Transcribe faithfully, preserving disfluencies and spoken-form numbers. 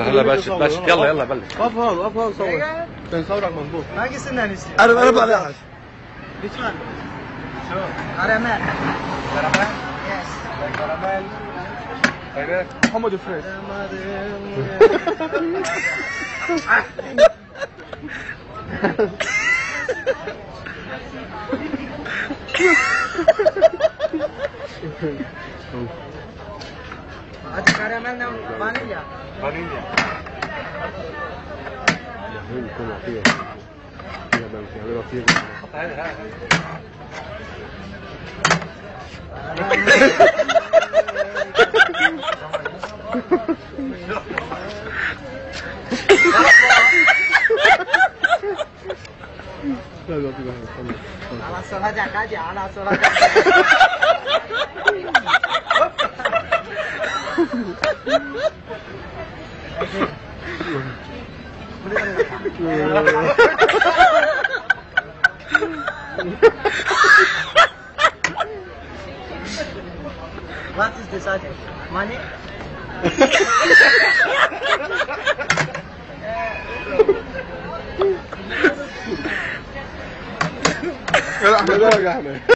هلا باشا باشا يلا يلا بلش. اقف هون اقف هون صور عشان صورك مضبوط. باقي سنه نسي. انا انا بطلع عايش. بيشمال. شو؟ كراميل. كراميل؟ يس. كراميل. خيرك؟ محمد فريز. आज كراميل ना वानिया वानिया ये इनको आती है ये बन के अगर आती है हां हां चलो ठीक है आला सोला जा का जा आला सोला What is this item? Money? يا احمد يا احمد